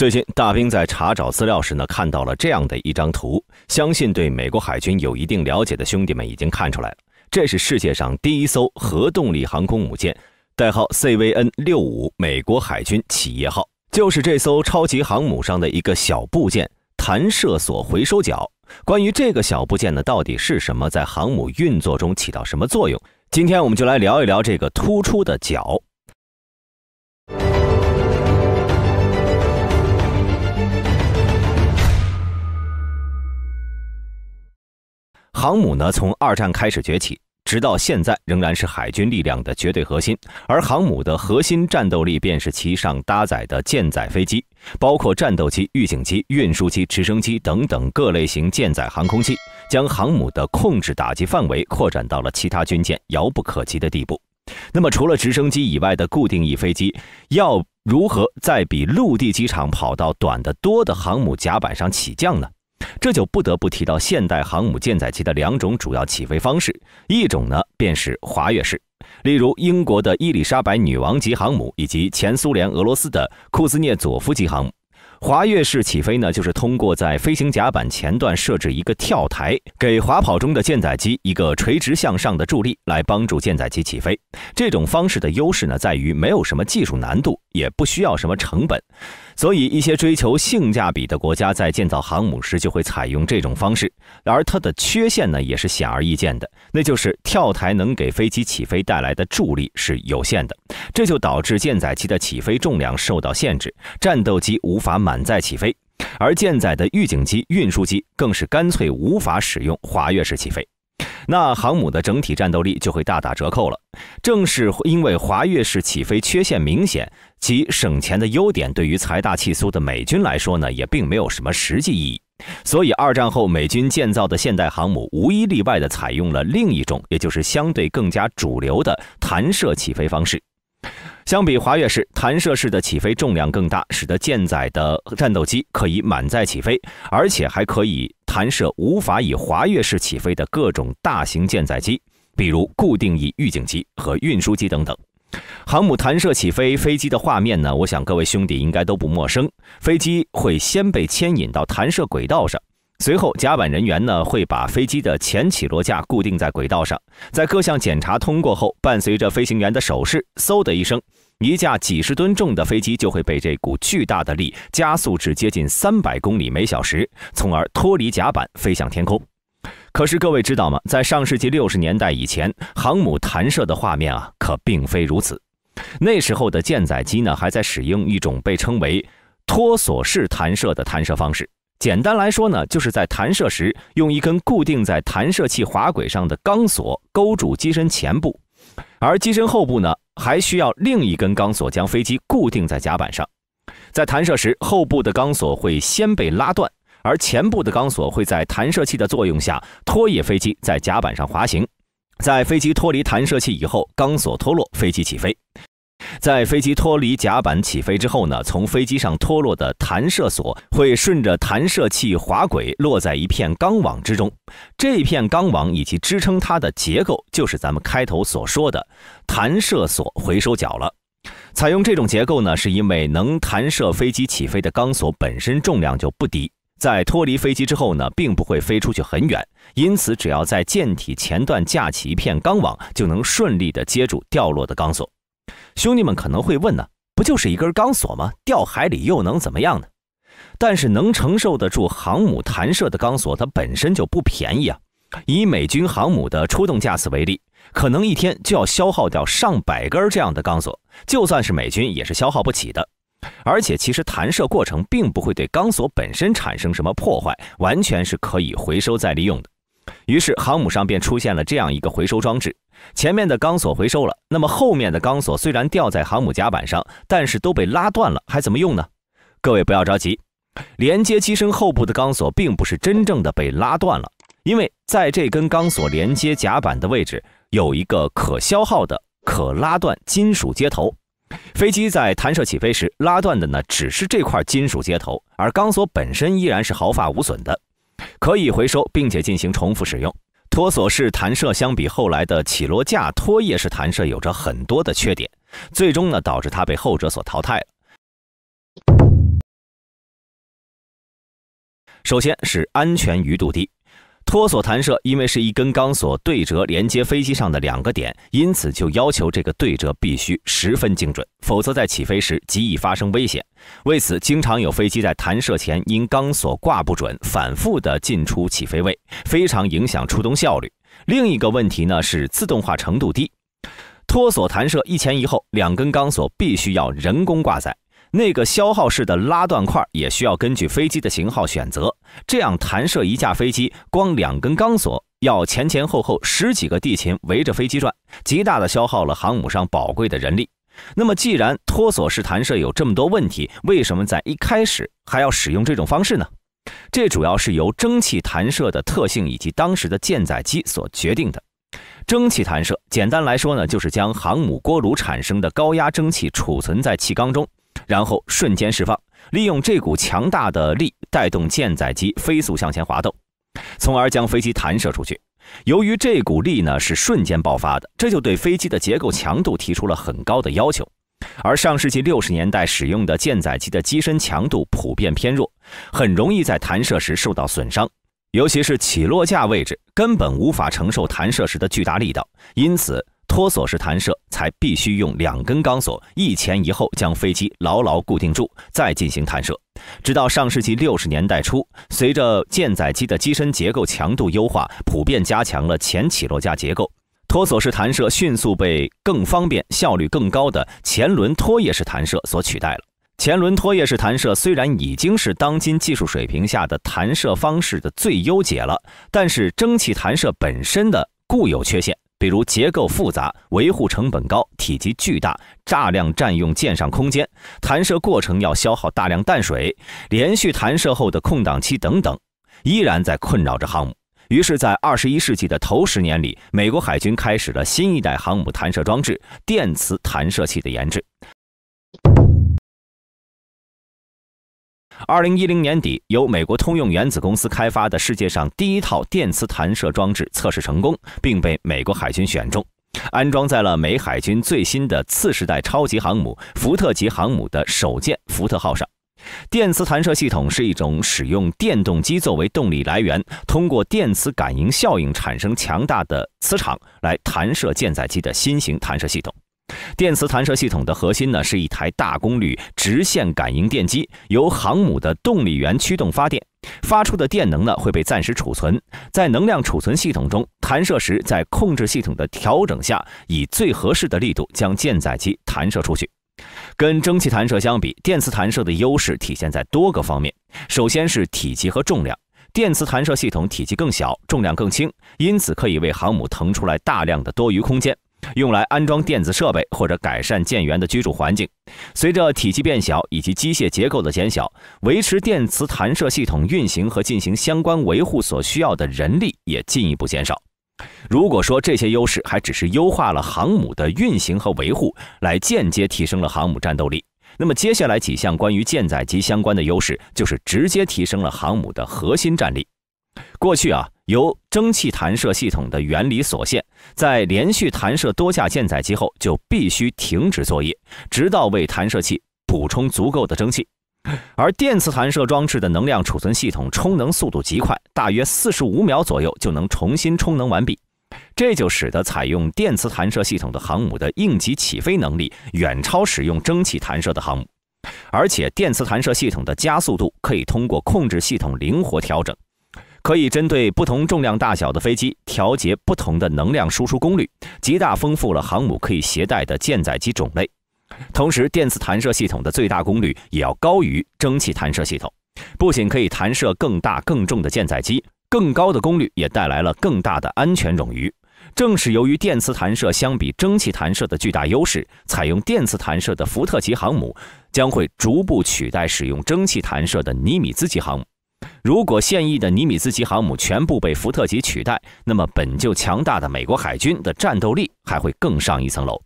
最近，大兵在查找资料时呢，看到了这样的一张图，相信对美国海军有一定了解的兄弟们已经看出来了。这是世界上第一艘核动力航空母舰，代号 CVN-65， 美国海军企业号，就是这艘超级航母上的一个小部件——弹射索回收角。关于这个小部件呢，到底是什么，在航母运作中起到什么作用？今天我们就来聊一聊这个突出的角。 航母呢，从二战开始崛起，直到现在仍然是海军力量的绝对核心。而航母的核心战斗力便是其上搭载的舰载飞机，包括战斗机、预警机、运输机、直升机等等各类型舰载航空器，将航母的控制打击范围扩展到了其他军舰遥不可及的地步。那么，除了直升机以外的固定翼飞机，要如何在比陆地机场跑道短得多的航母甲板上起降呢？ 这就不得不提到现代航母舰载机的两种主要起飞方式，一种呢便是滑跃式，例如英国的伊丽莎白女王级航母以及前苏联俄罗斯的库兹涅佐夫级航母。滑跃式起飞呢，就是通过在飞行甲板前段设置一个跳台，给滑跑中的舰载机一个垂直向上的助力，来帮助舰载机起飞。这种方式的优势呢，在于没有什么技术难度，也不需要什么成本。 所以，一些追求性价比的国家在建造航母时就会采用这种方式，而它的缺陷呢也是显而易见的，那就是跳台能给飞机起飞带来的助力是有限的，这就导致舰载机的起飞重量受到限制，战斗机无法满载起飞，而舰载的预警机、运输机更是干脆无法使用滑跃式起飞。 那航母的整体战斗力就会大打折扣了。正是因为滑跃式起飞缺陷明显，其省钱的优点对于财大气粗的美军来说呢，也并没有什么实际意义。所以，二战后美军建造的现代航母无一例外地采用了另一种，也就是相对更加主流的弹射起飞方式。 相比滑跃式，弹射式的起飞重量更大，使得舰载的战斗机可以满载起飞，而且还可以弹射无法以滑跃式起飞的各种大型舰载机，比如固定翼预警机和运输机等等。航母弹射起飞飞机的画面呢，我想各位兄弟应该都不陌生。飞机会先被牵引到弹射轨道上。 随后，甲板人员呢会把飞机的前起落架固定在轨道上，在各项检查通过后，伴随着飞行员的手势，嗖的一声，一架几十吨重的飞机就会被这股巨大的力加速至接近300公里每小时，从而脱离甲板飞向天空。可是各位知道吗？在上世纪60年代以前，航母弹射的画面啊，可并非如此。那时候的舰载机呢，还在使用一种被称为脱索式弹射的弹射方式。 简单来说呢，就是在弹射时用一根固定在弹射器滑轨上的钢索勾住机身前部，而机身后部呢还需要另一根钢索将飞机固定在甲板上。在弹射时，后部的钢索会先被拉断，而前部的钢索会在弹射器的作用下拖曳飞机在甲板上滑行。在飞机脱离弹射器以后，钢索脱落，飞机起飞。 在飞机脱离甲板起飞之后呢，从飞机上脱落的弹射索会顺着弹射器滑轨落在一片钢网之中。这片钢网以及支撑它的结构，就是咱们开头所说的弹射索回收角了。采用这种结构呢，是因为能弹射飞机起飞的钢索本身重量就不低，在脱离飞机之后呢，并不会飞出去很远，因此只要在舰体前段架起一片钢网，就能顺利地接住掉落的钢索。 兄弟们可能会问呢，不就是一根钢索吗？掉海里又能怎么样呢？但是能承受得住航母弹射的钢索，它本身就不便宜啊。以美军航母的出动架次为例，可能一天就要消耗掉上百根这样的钢索，就算是美军也是消耗不起的。而且其实弹射过程并不会对钢索本身产生什么破坏，完全是可以回收再利用的。 于是，航母上便出现了这样一个回收装置：前面的钢索回收了，那么后面的钢索虽然掉在航母甲板上，但是都被拉断了，还怎么用呢？各位不要着急，连接机身后部的钢索并不是真正的被拉断了，因为在这根钢索连接甲板的位置有一个可消耗的、可拉断金属接头。 飞机在弹射起飞时拉断的呢，只是这块金属接头，而钢索本身依然是毫发无损的。 可以回收，并且进行重复使用。脱索式弹射相比后来的起落架脱曳式弹射有着很多的缺点，最终呢导致它被后者所淘汰了。首先是安全余度低。 托索弹射因为是一根钢索对折连接飞机上的两个点，因此就要求这个对折必须十分精准，否则在起飞时极易发生危险。为此，经常有飞机在弹射前因钢索挂不准，反复的进出起飞位，非常影响出动效率。另一个问题呢是自动化程度低。托索弹射一前一后，两根钢索必须要人工挂载。 那个消耗式的拉断块也需要根据飞机的型号选择，这样弹射一架飞机，光两根钢索要前后后十几个地勤围着飞机转，极大的消耗了航母上宝贵的人力。那么，既然托索式弹射有这么多问题，为什么在一开始还要使用这种方式呢？这主要是由蒸汽弹射的特性以及当时的舰载机所决定的。 蒸汽弹射，简单来说呢，就是将航母锅炉产生的高压蒸汽储存在气缸中。 然后瞬间释放，利用这股强大的力带动舰载机飞速向前滑动，从而将飞机弹射出去。由于这股力呢是瞬间爆发的，这就对飞机的结构强度提出了很高的要求。而上世纪60年代使用的舰载机的机身强度普遍偏弱，很容易在弹射时受到损伤，尤其是起落架位置根本无法承受弹射时的巨大力道，因此。 托索式弹射才必须用两根钢索一前一后将飞机牢牢固定住，再进行弹射。直到上世纪60年代初，随着舰载机的机身结构强度优化，普遍加强了前起落架结构，托索式弹射迅速被更方便、效率更高的前轮拖曳式弹射所取代了。前轮拖曳式弹射虽然已经是当今技术水平下的弹射方式的最优解了，但是蒸汽弹射本身的固有缺陷。 比如结构复杂、维护成本高、体积巨大、大量占用舰上空间，弹射过程要消耗大量弹水，连续弹射后的空档期等等，依然在困扰着航母。于是，在21世纪的头10年里，美国海军开始了新一代航母弹射装置——电磁弹射器的研制。 2010年底，由美国通用原子公司开发的世界上第一套电磁弹射装置测试成功，并被美国海军选中，安装在了美海军最新的次世代超级航母“福特级航母”的首舰“福特号”上。电磁弹射系统是一种使用电动机作为动力来源，通过电磁感应效应产生强大的磁场来弹射舰载机的新型弹射系统。 电磁弹射系统的核心呢是一台大功率直线感应电机，由航母的动力源驱动发电，发出的电能呢会被暂时储存在能量储存系统中，弹射时在控制系统的调整下，以最合适的力度将舰载机弹射出去。跟蒸汽弹射相比，电磁弹射的优势体现在多个方面，首先是体积和重量。 电磁弹射系统体积更小，重量更轻，因此可以为航母腾出来大量的多余空间，用来安装电子设备或者改善舰员的居住环境。随着体积变小以及机械结构的减小，维持电磁弹射系统运行和进行相关维护所需要的人力也进一步减少。如果说这些优势还只是优化了航母的运行和维护，来间接提升了航母战斗力。 那么接下来几项关于舰载机相关的优势，就是直接提升了航母的核心战力。过去啊，由蒸汽弹射系统的原理所限，在连续弹射多架舰载机后，就必须停止作业，直到为弹射器补充足够的蒸汽。而电磁弹射装置的能量储存系统充能速度极快，大约45秒左右就能重新充能完毕。 这就使得采用电磁弹射系统的航母的应急起飞能力远超使用蒸汽弹射的航母，而且电磁弹射系统的加速度可以通过控制系统灵活调整，可以针对不同重量大小的飞机调节不同的能量输出功率，极大丰富了航母可以携带的舰载机种类。同时，电磁弹射系统的最大功率也要高于蒸汽弹射系统，不仅可以弹射更大更重的舰载机。 更高的功率也带来了更大的安全冗余。正是由于电磁弹射相比蒸汽弹射的巨大优势，采用电磁弹射的福特级航母将会逐步取代使用蒸汽弹射的尼米兹级航母。如果现役的尼米兹级航母全部被福特级取代，那么本就强大的美国海军的战斗力还会更上一层楼。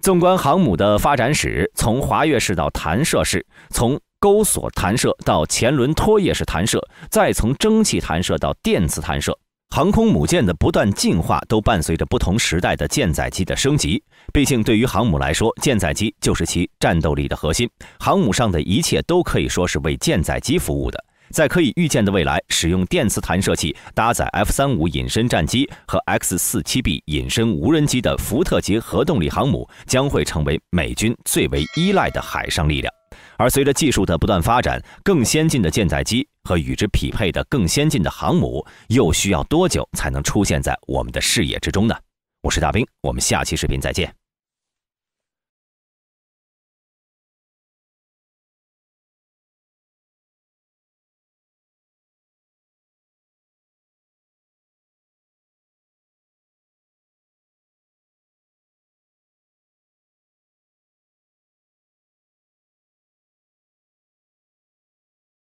纵观航母的发展史，从滑跃式到弹射式，从 钩索弹射到前轮拖曳式弹射，再从蒸汽弹射到电磁弹射，航空母舰的不断进化都伴随着不同时代的舰载机的升级。毕竟，对于航母来说，舰载机就是其战斗力的核心，航母上的一切都可以说是为舰载机服务的。在可以预见的未来，使用电磁弹射器搭载 F-35隐身战机和 X-47B 隐身无人机的福特级核动力航母将会成为美军最为依赖的海上力量。而随着技术的不断发展，更先进的舰载机和与之匹配的更先进的航母，又需要多久才能出现在我们的视野之中呢？我是大兵，我们下期视频再见。